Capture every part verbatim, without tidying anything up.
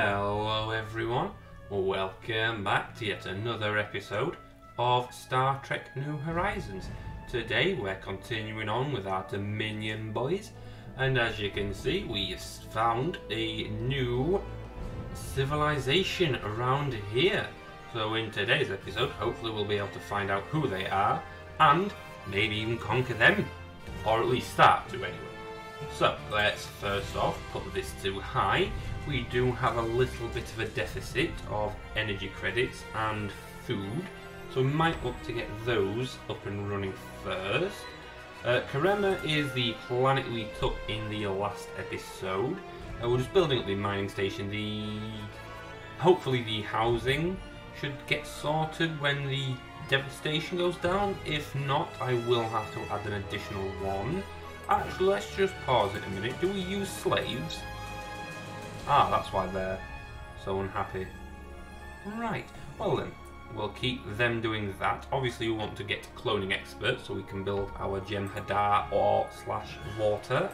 Hello everyone, welcome back to yet another episode of Star Trek New Horizons. Today we're continuing on with our Dominion boys, and as you can see we've found a new civilization around here. So in today's episode hopefully we'll be able to find out who they are and maybe even conquer them, or at least start to anyway. So let's first off put this to high. We do have a little bit of a deficit of energy credits and food, so we might want to get those up and running first. Uh, Karemma is the planet we took in the last episode. Uh, we're just building up the mining station. The hopefully the housing should get sorted when the devastation goes down. If not, I will have to add an additional one. Actually, let's just pause it a minute. Do we use slaves? Ah, that's why they're so unhappy. Right, well then, we'll keep them doing that. Obviously, we want to get cloning experts so we can build our Jem'Hadar or slash Vorta.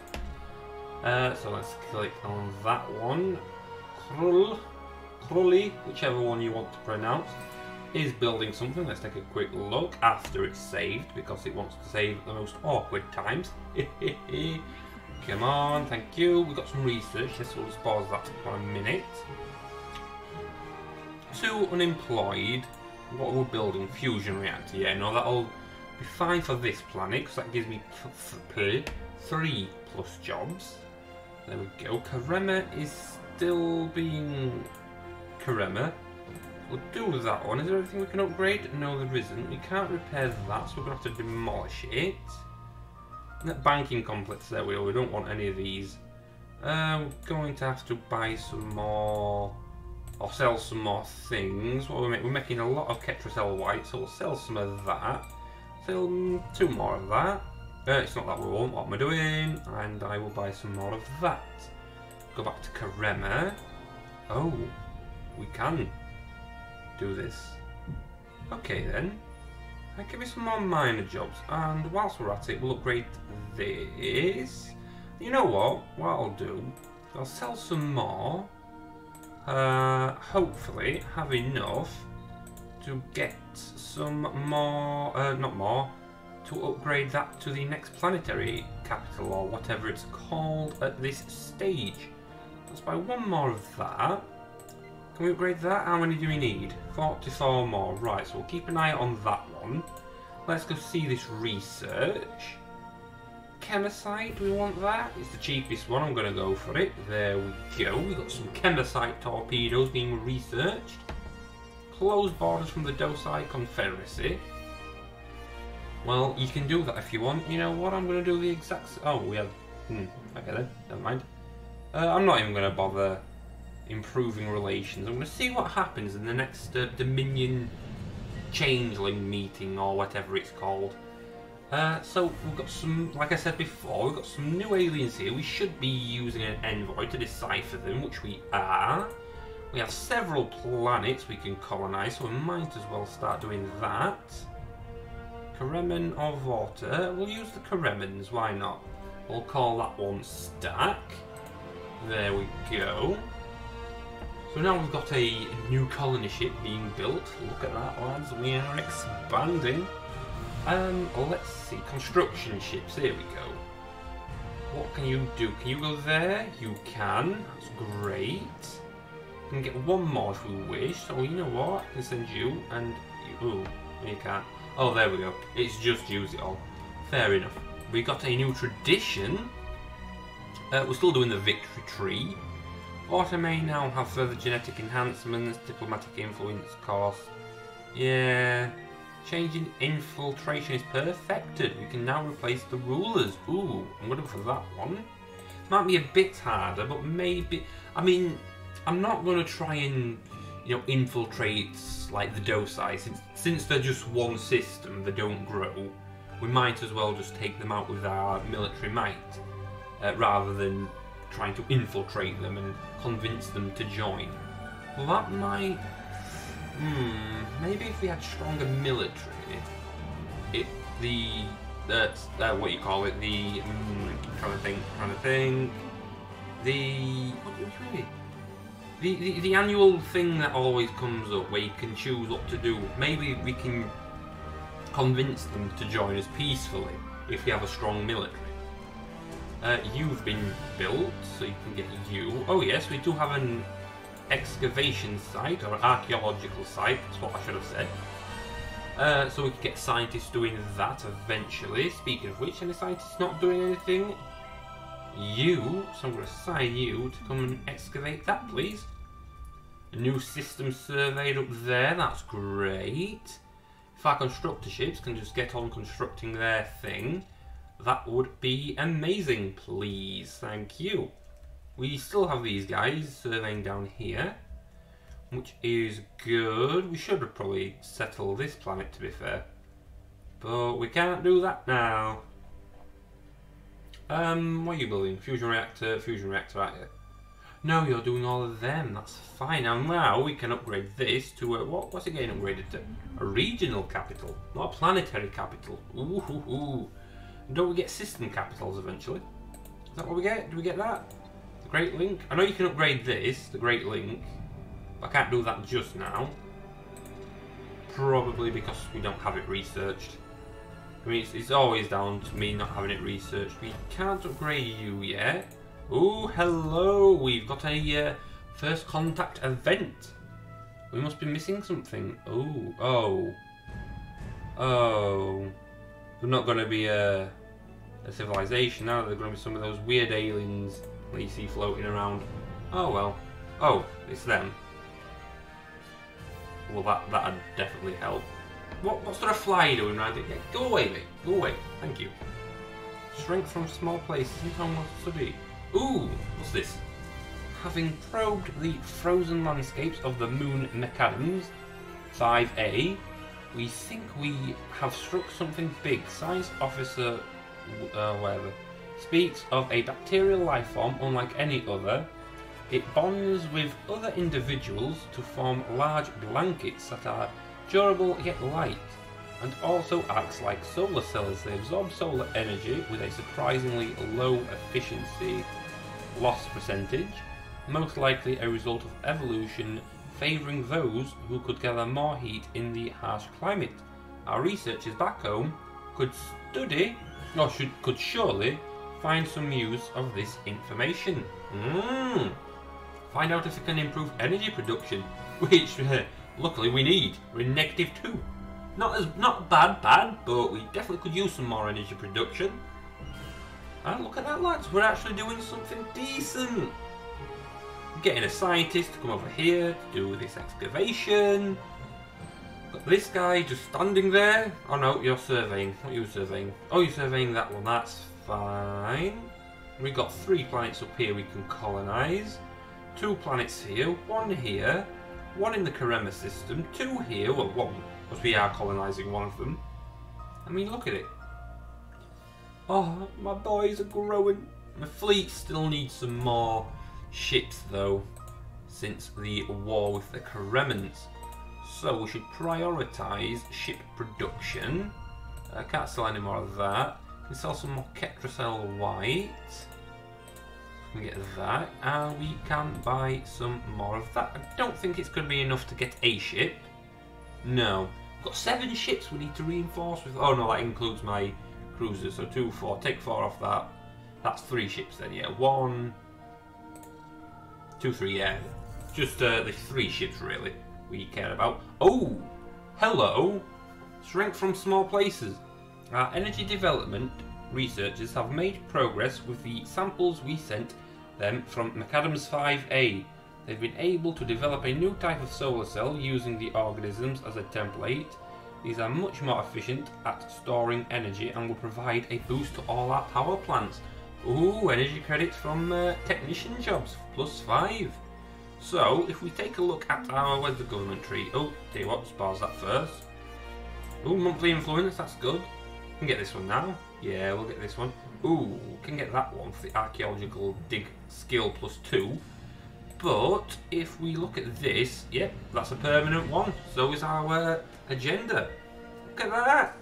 Uh, so let's click on that one. Krull, Krulli, whichever one you want to pronounce, is building something. Let's take a quick look after it's saved, because it wants to save at the most awkward times. Come on, thank you. We've got some research. Yes, we'll just pause that for a minute. Two unemployed. What are we building? Fusion reactor. Yeah, no, that'll be fine for this planet, because that gives me three plus jobs. There we go. Karemma is still being Karemma. We'll do that one. Is there anything we can upgrade? No, there isn't. We can't repair that, so we're going to have to demolish it. That banking complex, there we are. We don't want any of these. Uh, we're going to have to buy some more, or sell some more things. What are we making? We're making a lot of Ketracel white, so we'll sell some of that. Sell two more of that. Uh, it's not that we want. What am I doing? And I will buy some more of that. Go back to Karemma. Oh, we can do this. Okay then, and give me some more minor jobs, and whilst we're at it we'll upgrade this. You know what, what I'll do, I'll sell some more, uh, hopefully have enough to get some more, uh, not more, to upgrade that to the next planetary capital or whatever it's called at this stage. Let's buy one more of that. Can we upgrade that? How many do we need? forty-four more. Right, so we'll keep an eye on that one. Let's go see this research. Chemosite, do we want that? It's the cheapest one, I'm going to go for it. There we go. We've got some Chemosite torpedoes being researched. Closed borders from the Dosi Confederacy. Well, you can do that if you want. You know what, I'm going to do the exact... Oh, we have... Hmm, okay then, never mind. Uh, I'm not even going to bother improving relations. I'm going to see what happens in the next uh, Dominion Changeling meeting or whatever it's called. Uh, so we've got some, like I said before, we've got some new aliens here. We should be using an envoy to decipher them, which we are. We have several planets we can colonise, so we might as well start doing that. Karemman or Vorta? We'll use the Karemmans, why not? We'll call that one Stack. There we go. So now we've got a new colony ship being built. Look at that, lads, we are expanding. Um, let's see, construction ships, here we go. What can you do? Can you go there? You can, that's great. You can get one more if we wish, so you know what, I can send you and you, ooh, you can't. Oh, there we go, it's just use it all. Fair enough. We got a new tradition. Uh, we're still doing the victory tree. Vorta may now have further genetic enhancements, diplomatic influence cost. Yeah, changing infiltration is perfected. We can now replace the rulers. Ooh, I'm going to go for that one. Might be a bit harder, but maybe. I mean, I'm not going to try and, you know, infiltrate like the Dosi. Since since they're just one system, they don't grow. We might as well just take them out with our military might, uh, rather than trying to infiltrate them and convince them to join. Well, that might... Hmm... Maybe if we had stronger military... It... The... That's... Uh, what you call it? The... Um, trying to think... Trying to think... The... What do you mean? The, the, the annual thing that always comes up where you can choose what to do, maybe we can convince them to join us peacefully if we have a strong military. Uh, you've been built, so you can get you. Oh yes, we do have an excavation site, or an archaeological site, that's what I should have said. Uh, so we could get scientists doing that eventually. Speaking of which, any scientists not doing anything? You, so I'm going to assign you to come and excavate that, please. A new system surveyed up there, that's great. If our constructor ships can just get on constructing their thing, that would be amazing, please. Thank you. We still have these guys surveying down here, which is good. We should have probably settled this planet, to be fair. But we can't do that now. Um, what are you building? Fusion reactor, fusion reactor out here. No, you're doing all of them, that's fine. Now, now we can upgrade this to a, what, what's it getting upgraded to? A regional capital, not a planetary capital. Ooh, ooh, ooh. Don't we get system capitals eventually? Is that what we get? Do we get that? The Great Link? I know you can upgrade this, the Great Link. But I can't do that just now. Probably because we don't have it researched. I mean, it's, it's always down to me not having it researched. We can't upgrade you yet. Oh, hello! We've got a uh, first contact event. We must be missing something. Oh, oh, oh! They're not going to be a, a civilization now. They're going to be some of those weird aliens that you see floating around. Oh well. Oh, it's them. Well, that that'd definitely help. What, what sort of fly are you doing around it? Yeah, go away, mate. Go away. Thank you. Shrink from small places and time wants to be. Ooh, what's this? Having probed the frozen landscapes of the moon McAdams five A, we think we have struck something big. Science officer, uh, whatever, speaks of a bacterial life form unlike any other. It bonds with other individuals to form large blankets that are durable yet light, and also acts like solar cells. They absorb solar energy with a surprisingly low efficiency loss percentage, most likely a result of evolution favouring those who could gather more heat in the harsh climate. Our researchers back home could study, or should, could surely, find some use of this information. Mm. Find out if it can improve energy production, which luckily we need. We're in negative two. Not as not bad, bad, but we definitely could use some more energy production. And look at that, lads, we're actually doing something decent. Getting a scientist to come over here to do this excavation. But this guy just standing there. Oh no, you're surveying. What are you surveying? Oh, you're surveying that one. That's fine. We got three planets up here we can colonize. Two planets here. One here. One in the Karemma system. Two here. Well, one. Because we are colonising one of them. I mean, look at it. Oh, my boys are growing. My fleet still needs some more ships, though, since the war with the Karemmans. So we should prioritise ship production. I can't sell any more of that. Can sell some more Ketracel white. We can get that. And we can buy some more of that. I don't think it's going to be enough to get a ship. No. We've got seven ships we need to reinforce with. Oh no, that includes my cruisers. So two, four. Take four off that. That's three ships then, yeah. One, two, three, yeah. Just uh, the three ships really we care about. Oh! Hello! Shrink from small places. Our energy development researchers have made progress with the samples we sent them from McAdams five A. They've been able to develop a new type of solar cell using the organisms as a template. These are much more efficient at storing energy and will provide a boost to all our power plants. Ooh, energy credits from uh, technician jobs, plus five. So, if we take a look at our, where's the government tree? Oh, tell you what, let's pause that first. Ooh, monthly influence, that's good. We can get this one now. Yeah, we'll get this one. Ooh, we can get that one for the archaeological dig skill plus two. But if we look at this, yep, yeah, that's a permanent one. So is our uh, agenda. Look at that.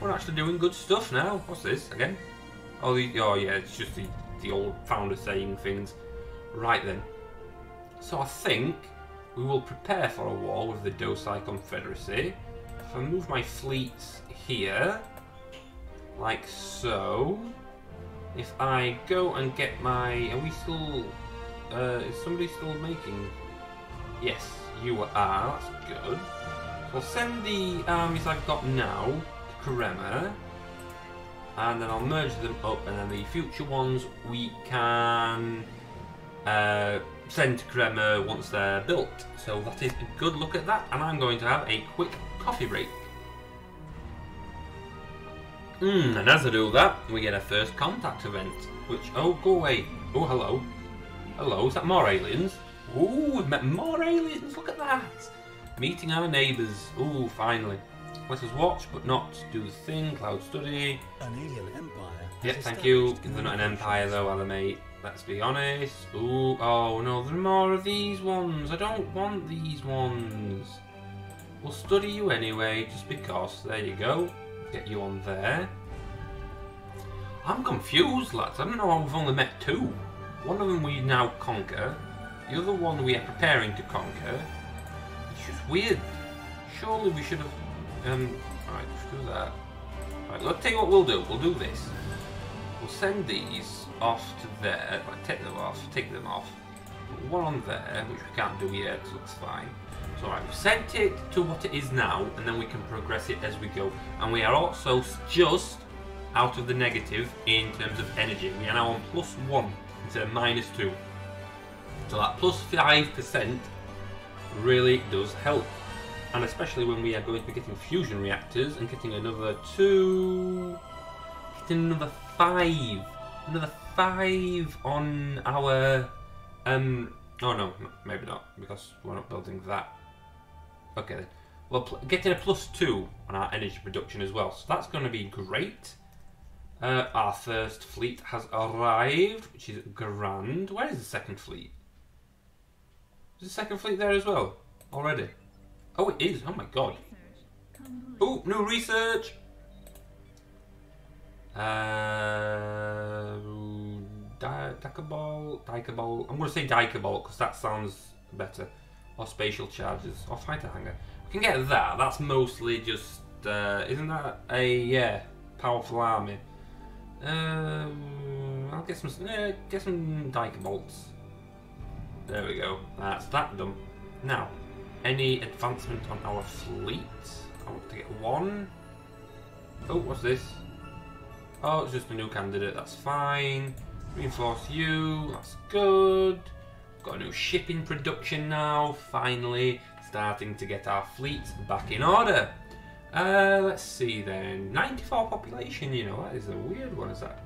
We're actually doing good stuff now. What's this again? Oh, the, oh yeah, it's just the, the old founder saying things. Right then. So I think we will prepare for a war with the Dosi Confederacy. If I move my fleets here, like so, if I go and get my... Are we still... Uh, is somebody still making... Yes, you are. That's good. So I'll send the armies I've got now to Karemma, and then I'll merge them up, and then the future ones we can uh, send to Karemma once they're built. So that is a good look at that, and I'm going to have a quick coffee break. Mm, and as I do that, we get a first contact event, which, oh, go away. Oh, hello. Hello, is that more aliens? Ooh, we've met more aliens, look at that. Meeting our neighbours. Ooh, finally. Let us watch, but not do the thing. Cloud study. An alien empire. Yep, thank you. They're not an empire though, are they, mate? Let's be honest. Ooh, oh no, there are more of these ones. I don't want these ones. We'll study you anyway, just because. There you go. Get you on there. I'm confused, lads. I don't know why we've only met two. One of them we now conquer. The other one we are preparing to conquer. It's just weird. Surely we should have... Um, alright, let's do that. Alright, let's tell you what we'll do. We'll do this. We'll send these off to there. Right, take them off. Take them off. Put one on there, which we can't do yet, so it's fine. So alright, we've sent it to what it is now, and then we can progress it as we go. And we are also just out of the negative in terms of energy. We are now on plus one instead of minus two. So that plus five percent really does help. And especially when we are going to be getting fusion reactors and getting another two, getting another five, another five on our, um, oh no, maybe not, because we're not building that. Okay then, well, getting a plus two on our energy production as well, so that's going to be great. Uh, our first fleet has arrived, which is grand. Where is the second fleet? Is the second fleet there as well, already? Oh, it is. Oh, my God. Oh, new research. Uh, Dakabolt, Dakabolt. I'm going to say Dakabolt because that sounds better. Or spatial charges. Or fighter hangar. We can get that. That's mostly just... Uh, isn't that a, yeah, powerful army? Um, I'll get some, uh, get some Dakabolts. There we go. That's that done. Now... Any advancement on our fleet? I want to get one. Oh, what's this? Oh, it's just a new candidate. That's fine. Reinforce you. That's good. Got a new ship in production now. Finally, starting to get our fleet back in order. Uh, let's see then. ninety-four population. You know, that is a weird one. Is that?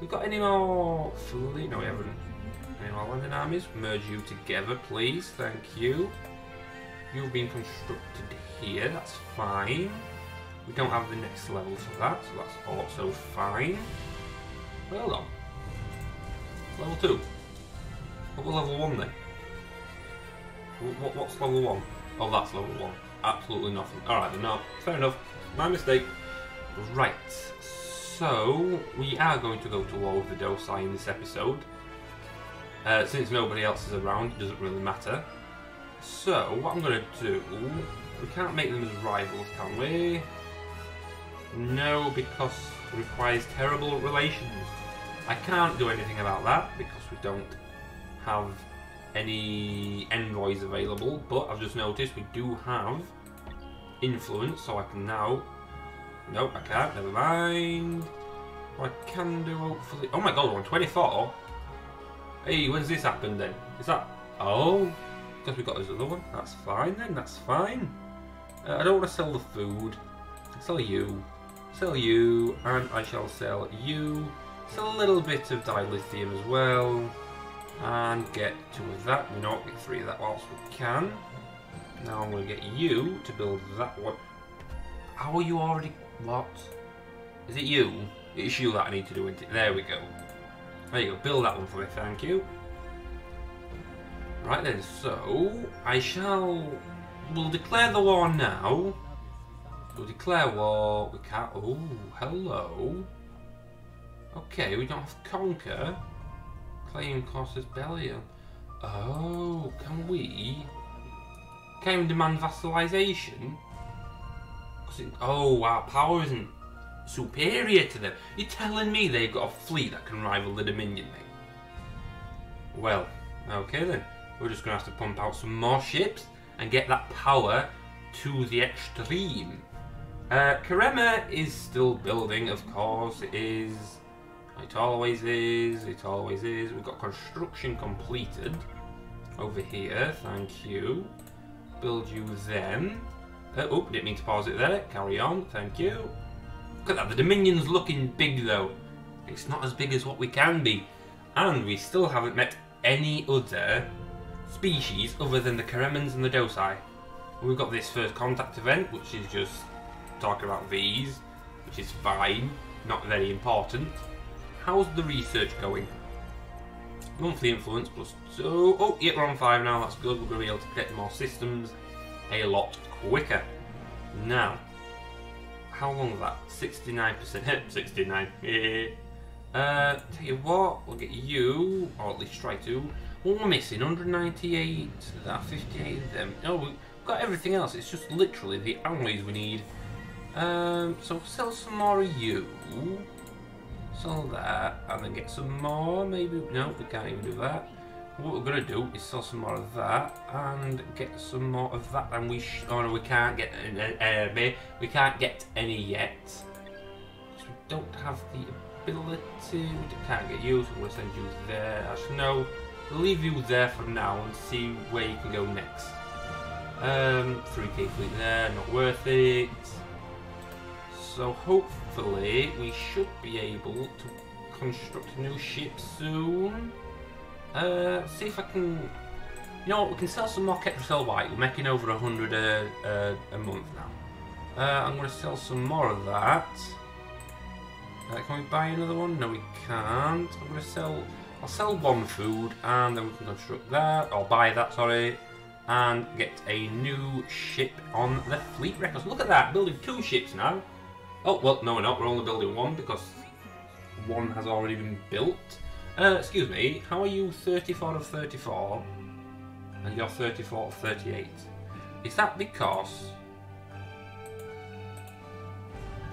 We've got any more fleet? No, we haven't. Any more landing armies? Merge you together, please. Thank you. You've been constructed here, that's fine. We don't have the next level for that, so that's also fine. Well done. Level two. What about level one then? What, what's level one? Oh, that's level one. Absolutely nothing. Alright then, no, fair enough. My mistake. Right, so we are going to go to war with the Dosi in this episode. Uh, since nobody else is around, it doesn't really matter. So, what I'm going to do, we can't make them as rivals, can we? No, because it requires terrible relations. I can't do anything about that, because we don't have any envoys available, but I've just noticed we do have influence, so I can now... Nope, I can't, never mind. What I can do, hopefully... Oh my god, we're on twenty-four? Hey, when's this happened then? Is that... Oh... Because we got this other one, that's fine then, that's fine. Uh, I don't want to sell the food. Sell you. Sell you, and I shall sell you. Sell a little bit of dilithium as well. And get two of that. We know, get three of that whilst we can. Now I'm going to get you to build that one. How are you already... What? Is it you? It's you that I need to do, isn't it? There we go. There you go, build that one for me, thank you. Right then, so I shall. We'll declare the war now. We'll declare war. We can't. Oh, hello. Okay, we don't have to conquer. Claim courses, Bellion. Oh, can we? Can't even demand vassalization. Cause it, oh, our power isn't superior to them. You're telling me they've got a fleet that can rival the Dominion thing? Well, okay then. We're just going to have to pump out some more ships and get that power to the extreme. Uh, Karemma is still building, of course. It is. It always is. It always is. We've got construction completed over here. Thank you. Build you them. Uh, oh, didn't mean to pause it there. Carry on. Thank you. Look at that. The Dominion's looking big, though. It's not as big as what we can be. And we still haven't met any other species other than the Karemmans and the Dosi. We've got this first contact event, which is just talking about these, which is fine, not very important. How's the research going? Monthly influence plus two. Oh, yeah, we're on five now, that's good. We're going to be able to get more systems a lot quicker. Now, how long is that? sixty-nine percent. sixty-nine. uh, tell you what, we'll get you, or at least try to. What am I missing? one hundred ninety-eight, that fifty-eight of them. No, we've got everything else. It's just literally the alloys we need. Um, so sell some more of you. Sell that, and then get some more, maybe. No, we can't even do that. What we're going to do is sell some more of that, and get some more of that, and we sh oh no, we can't get any, uh, we can't get any yet. So we don't have the ability, we can't get you, so we're going to send you there. Actually, no, we'll leave you there for now, and see where you can go next. Um, three K fleet there, not worth it. So hopefully we should be able to construct a new ship soon. Uh, see if I can... You know what, we can sell some more Ketracel white. We're making over a hundred a, a, a month now. Uh, I'm going to sell some more of that. Uh, can we buy another one? No, we can't. I'm going to sell... I'll sell one food and then we can construct that, or buy that, sorry. And get a new ship on the fleet records. Look at that, building two ships now. Oh, well, no we're not, we're only building one because one has already been built. Uh, excuse me, how are you thirty-four of thirty-four and you're thirty-four of thirty-eight? Is that because...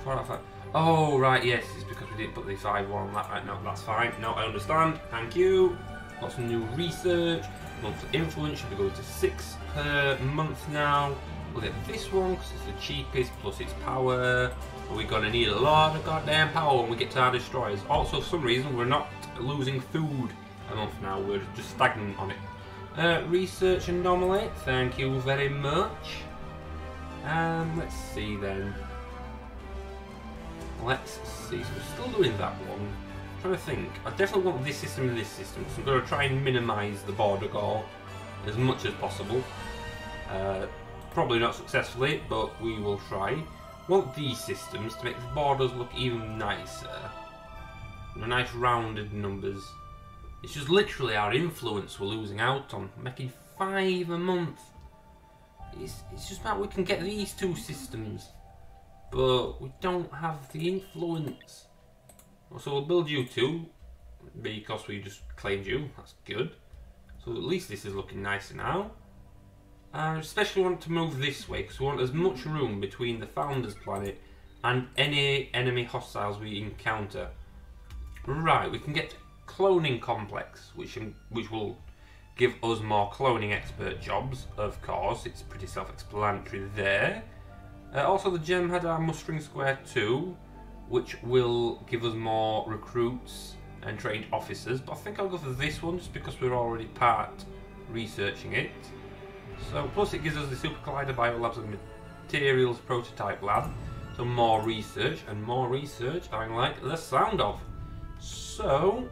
four out of five? Oh, right, yes, it's because we didn't put the five one on that. Right, no, that's fine. No, I understand. Thank you. Got some new research. Monthly influence should be going to six per month now. We'll get this one because it's the cheapest, plus its power. We're gonna need a lot of goddamn power when we get to our destroyers. Also, for some reason, we're not losing food a month now, we're just stagnant on it. Uh, research anomaly, thank you very much. Um, let's see then. Let's see, so we're still doing that one. I'm trying to think, I definitely want this system and this system, so I'm gonna try and minimise the border gore as much as possible. Uh, probably not successfully, but we will try. Want these systems to make the borders look even nicer. They're nice rounded numbers. It's just literally our influence we're losing out on. Making five a month. It's, it's just about we can get these two systems. But we don't have the influence. So we'll build you two. Because we just claimed you. That's good. So at least this is looking nicer now. I especially want to move this way because we want as much room between the Founder's Planet and any enemy hostiles we encounter. Right, we can get Cloning Complex, which, which will give us more cloning expert jobs, of course. It's pretty self-explanatory there. Uh, also the Jem'Hadar Mustering Square two, which will give us more recruits and trained officers. But I think I'll go for this one just because we're already part researching it. So, plus it gives us the Super Collider Bio Labs and Materials Prototype Lab. So more research, and more research I like the sound of. So,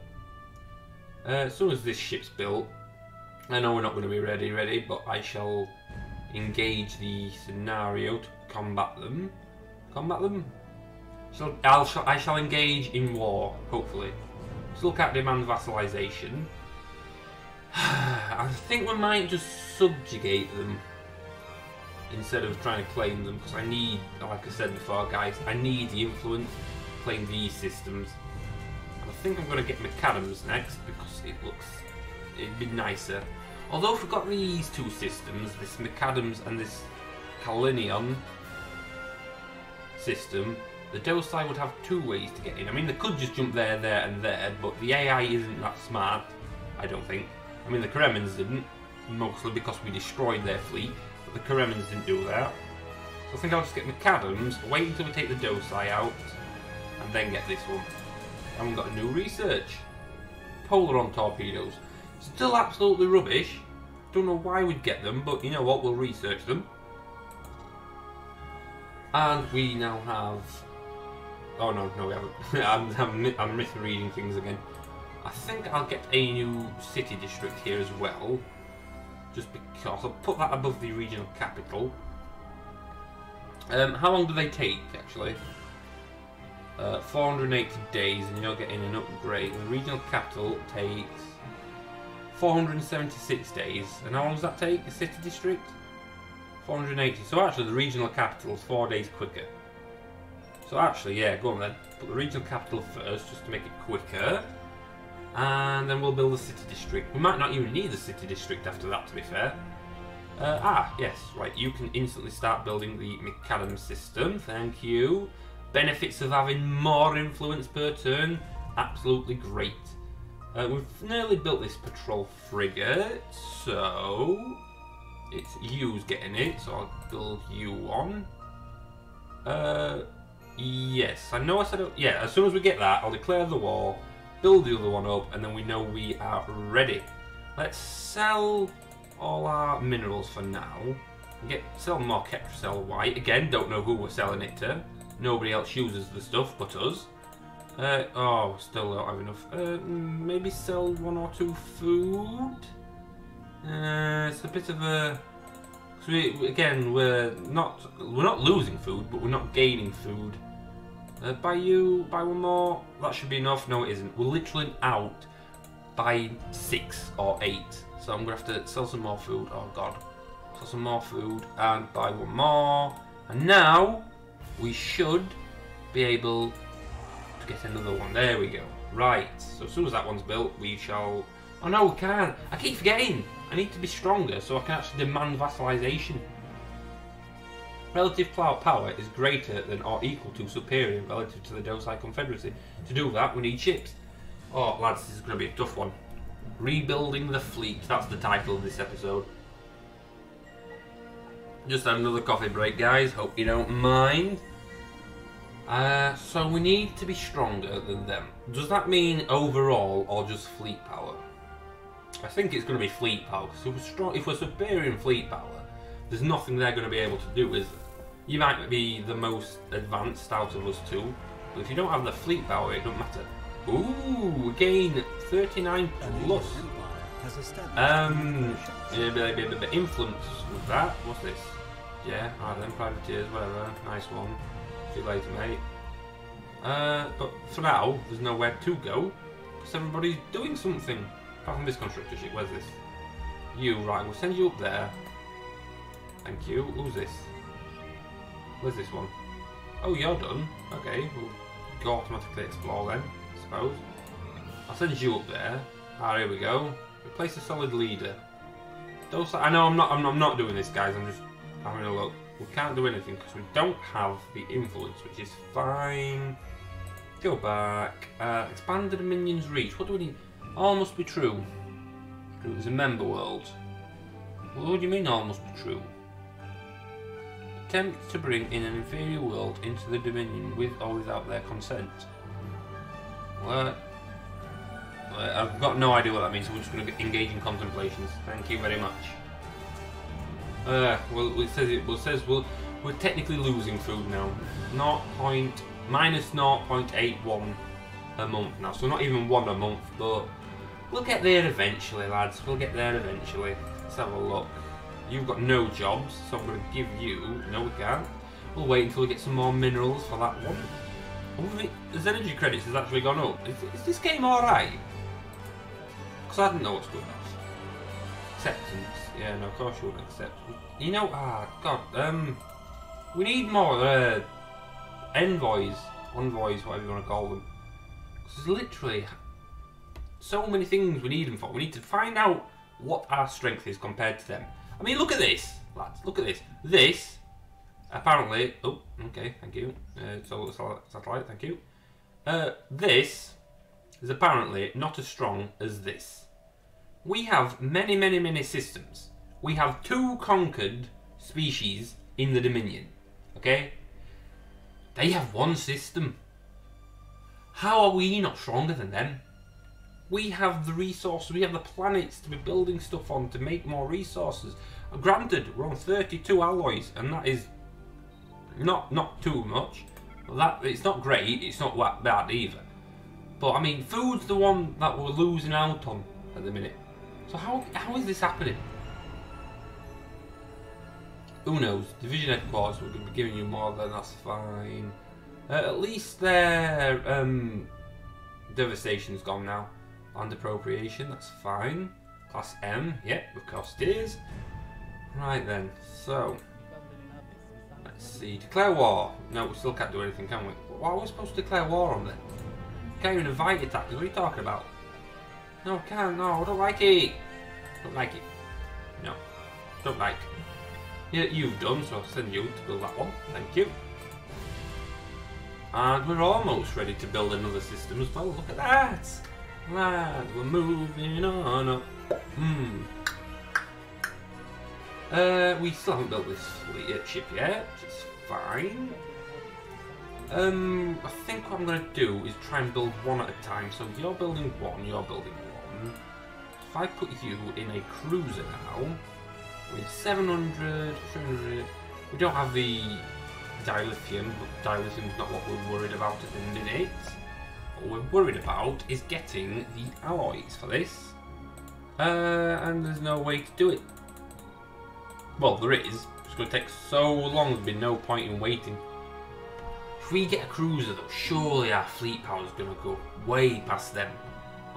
uh, as soon as this ship's built, I know we're not going to be ready ready, but I shall engage the scenario to combat them. Combat them? So I'll, I shall engage in war, hopefully. Still can't demand vassalization. I think we might just subjugate them instead of trying to claim them, because I need, like I said before guys, I need the influence to claim these systems. And I think I'm going to get McAdams next because it looks, it'd be nicer. Although if we've got rid of these two systems, this McAdams and this Kalinion system, the Dosi would have two ways to get in. I mean, they could just jump there, there and there, but the A I isn't that smart, I don't think. I mean, the Karemmans didn't, mostly because we destroyed their fleet, but the Karemmans didn't do that. So I think I'll just get McAdams, wait until we take the Dosi out, and then get this one. And we've got a new research. Polaron torpedoes. Still absolutely rubbish. Don't know why we'd get them, but you know what, we'll research them. And we now have... Oh no, no we haven't. I'm, I'm, I'm misreading things again. I think I'll get a new city district here as well. Just because. I'll put that above the regional capital. Um, how long do they take, actually? Uh, four hundred eighty days, and you're getting an upgrade. The regional capital takes four hundred seventy-six days, and how long does that take? The city district? four hundred eighty. So actually, the regional capital is four days quicker. So actually, yeah, go on then. Put the regional capital first, just to make it quicker, and then we'll build the city district. We might not even need the city district after that, to be fair. Uh, ah, yes, right. You can instantly start building the McAdams system. Thank you. Benefits of having more influence per turn, absolutely great. Uh, we've nearly built this patrol frigate, so it's you's getting it, so I'll build you one. Uh, yes, I know I said, yeah, as soon as we get that, I'll declare the war, build the other one up, and then we know we are ready. Let's sell all our minerals for now, and get sell more Ketracel white. Again, don't know who we're selling it to. Nobody else uses the stuff but us. Uh, oh, still don't have enough. Uh, maybe sell one or two food. Uh, it's a bit of a. Cause we, again, we're not we're not losing food, but we're not gaining food. Uh, buy you, buy one more. That should be enough. No, it isn't. We're literally out by six or eight, so I'm gonna have to sell some more food. Oh God, sell some more food and buy one more. And now. We should be able to get another one. There we go. Right. So as soon as that one's built, we shall... Oh no, we can't. I keep forgetting. I need to be stronger so I can actually demand vassalization. Relative power is greater than or equal to superior relative to the Dosi Confederacy. To do that, we need ships. Oh, lads, this is going to be a tough one. Rebuilding the fleet. That's the title of this episode. Just had another coffee break, guys. Hope you don't mind. Uh, so we need to be stronger than them. Does that mean overall or just fleet power? I think it's going to be fleet power. Because if we're, strong, if we're superior in fleet power, there's nothing they're going to be able to do, is there? You might be the most advanced out of us two, but if you don't have the fleet power, it doesn't matter. Ooh, again, thirty-nine plus. Um, influence with that. What's this? Yeah, alright then, privateers, whatever. Nice one. See you later, mate. Uh, but for now, there's nowhere to go because everybody's doing something. Apart from this constructor ship. Where's this? You, right? We'll send you up there. Thank you. Who's this? Where's this one? Oh, you're done. Okay, we'll go automatically explore then. I suppose. I'll send you up there. Ah, here we go. Replace a solid leader. Dosi, I know I'm not. I'm, I'm not doing this, guys. I'm just having a look. We can't do anything because we don't have the influence, which is fine. Go back. Uh, expand the Dominion's reach. What do we need? All must be true. It was a member world. Well, what do you mean all must be true? Attempt to bring in an inferior world into the Dominion with or without their consent. What? I've got no idea what that means, so we're just going to engage in contemplations. Thank you very much. Uh, well, it says, it, well, it says well, we're technically losing food now. Not point, minus zero point eight one a month now, so not even one a month, but we'll get there eventually, lads. We'll get there eventually. Let's have a look. You've got no jobs, so I'm going to give you... No, we can't. We'll wait until we get some more minerals for that one. Oh, there's energy credits has actually gone up. Is, is this game alright? Because I didn't know what's good next. Acceptance. Yeah, no, of course you wouldn't accept. You know, ah, God, um, we need more, uh, envoys, envoys, whatever you want to call them. Because there's literally so many things we need them for. We need to find out what our strength is compared to them. I mean, look at this, lads, look at this. This, apparently, oh, okay, thank you. Uh, so, satellite, thank you. Uh, this is apparently not as strong as this. We have many, many, many systems. We have two conquered species in the Dominion, okay? They have one system. How are we not stronger than them? We have the resources, we have the planets to be building stuff on to make more resources. Granted, we're on thirty-two alloys, and that is not not too much. That it's not great, it's not that bad either. But I mean, food's the one that we're losing out on at the minute. So how how is this happening? Who knows? Division headquarters will be giving you more than that's fine. Uh, at least their um, devastation's gone now. Land appropriation, that's fine. Class M, yep, yeah, of course it is. Right then, so let's see. Declare war. No, we still can't do anything, can we? Why are we supposed to declare war on them? Can't even invite attackers. What are you talking about? No, I can't. No, I don't like it. Don't like it. No, don't like. Yeah, you've done. So I'll send you to build that one. Thank you. And we're almost ready to build another system as well. Look at that! Lad, we're moving on up. Hmm. Uh, we still haven't built this ship yet, which is fine. Um, I think what I'm going to do is try and build one at a time. So you're building one, you're building one. If I put you in a cruiser now, with seven hundred, three hundred... We don't have the dilithium, but dilithium's not what we're worried about at the minute. What we're worried about is getting the alloys for this, uh, and there's no way to do it. Well, there is. It's going to take so long. There'd be no point in waiting. If we get a cruiser, though, surely our fleet power is going to go way past them.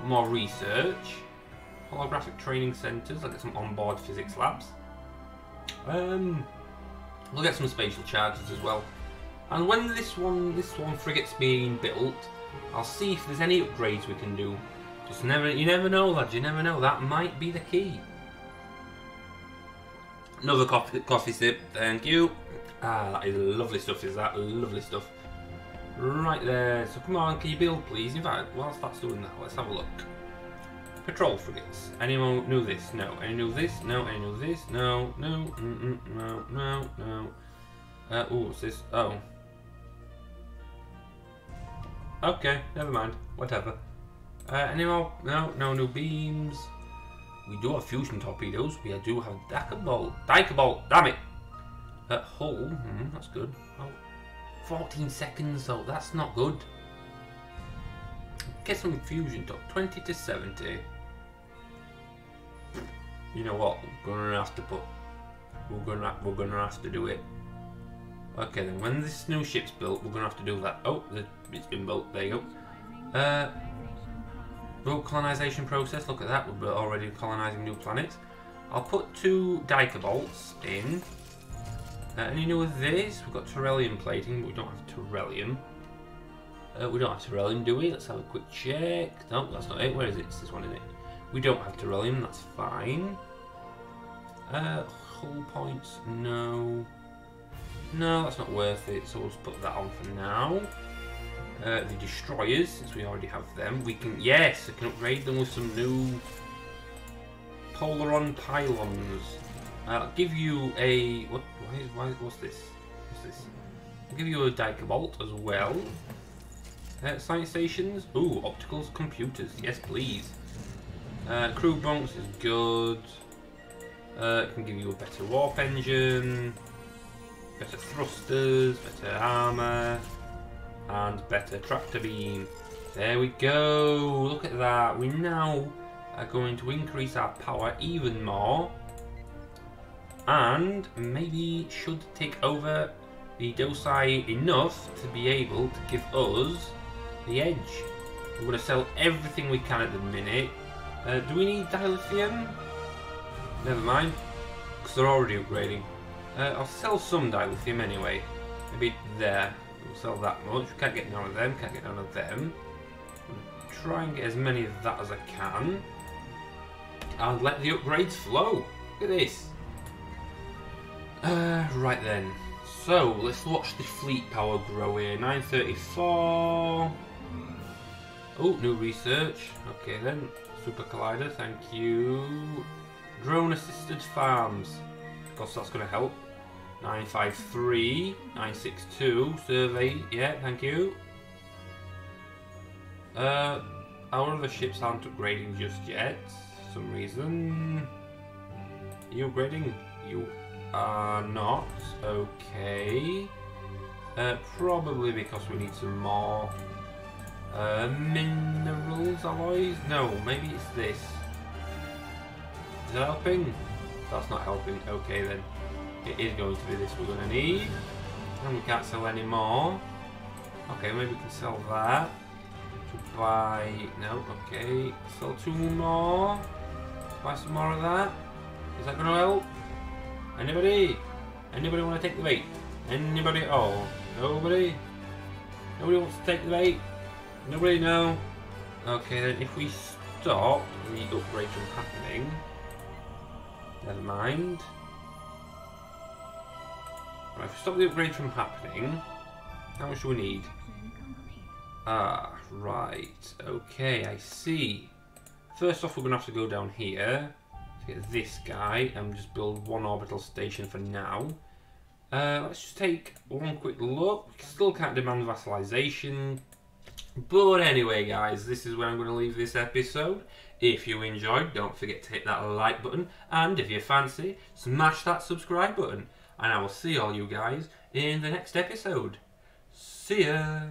More research, holographic training centres. I'll get some onboard physics labs. Um. We'll get some spatial charges as well, and when this one, this one frigate's being built, I'll see if there's any upgrades we can do. Just never, you never know, lads. You never know. That might be the key. Another coffee, coffee sip, thank you. Ah, that is lovely stuff. Is that lovely stuff? Right there. So come on, can you build, please? In fact, whilst that's doing that, let's have a look. Patrol frigates. Anyone knew this? No. Anyone knew this? No. Anyone knew this? No. No. Mm -mm. No. No. No. Uh, oh, what's this? Oh. Okay. Never mind. Whatever. Uh, anyone? No. No. No beams. We do have fusion torpedoes. We do have Dakabolt. Dakabolt. Damn it. Uh, hull. Mm, that's good. Oh, fourteen seconds though. That's not good. Get some fusion torp. twenty to seventy. You know what? We're gonna have to put. We're gonna we're gonna have to do it. Okay, then when this new ship's built, we're gonna have to do that. Oh, it's been built. There you go. Uh, road colonization process. Look at that. We're already colonizing new planets. I'll put two Dakabolts in. Uh, and you know with this, we've got Terrellium plating, but we don't have Terrellium. Uh, we don't have Terrellium, do we? Let's have a quick check. No, that's not it. Where is it? It's this one, isn't it? We don't have Terrellium, that's fine. Uh, hull points, no. No, that's not worth it, so we'll just put that on for now. Uh, the destroyers, since we already have them, we can, yes, I can upgrade them with some new Polaron pylons. Uh, I'll give you a, what, why is, why, what's this? What's this? I'll give you a Dakabolt as well. Uh, science stations, ooh, opticals, computers, yes please. Uh, crew bunks is good. Uh, can give you a better warp engine, better thrusters, better armour, and better tractor beam. There we go, look at that. We now are going to increase our power even more, and maybe should take over the Dosi enough to be able to give us the edge. We're going to sell everything we can at the minute. Uh, do we need dilithium? Never mind, because they're already upgrading. Uh, I'll sell some dilithium anyway. Maybe there. We'll sell that much. We can't get none of them. Can't get none of them. I'll try and get as many of that as I can. and let the upgrades flow. Look at this. Uh, right then. So, let's watch the fleet power grow here. nine thirty-four. Oh, new research. Okay then. Super Collider, thank you. Drone assisted farms. Of course, that's going to help. nine five three. nine six two. Survey. Yeah, thank you. Uh, our other ships aren't upgrading just yet. For some reason. Are you upgrading? You are not. Okay. Uh, probably because we need some more uh, minerals, alloys? No, maybe it's this. Is that helping? That's not helping. Okay then. It is going to be this we're going to need. And we can't sell any more. Okay, maybe we can sell that. To buy... No, okay. Sell two more. Buy some more of that. Is that going to help? Anybody? Anybody want to take the bait? Anybody at all? Nobody? Nobody wants to take the bait? Nobody? No? Okay then, if we stop the upgrade from happening... Never mind. Right, if we stop the upgrade from happening, how much do we need? Ah, right. Okay, I see. First off, we're going to have to go down here to get this guy and just build one orbital station for now. Uh, let's just take one quick look. Still can't demand vassalization. But anyway, guys, this is where I'm going to leave this episode. If you enjoyed, don't forget to hit that like button. And if you fancy, smash that subscribe button. And I will see all you guys in the next episode. See ya!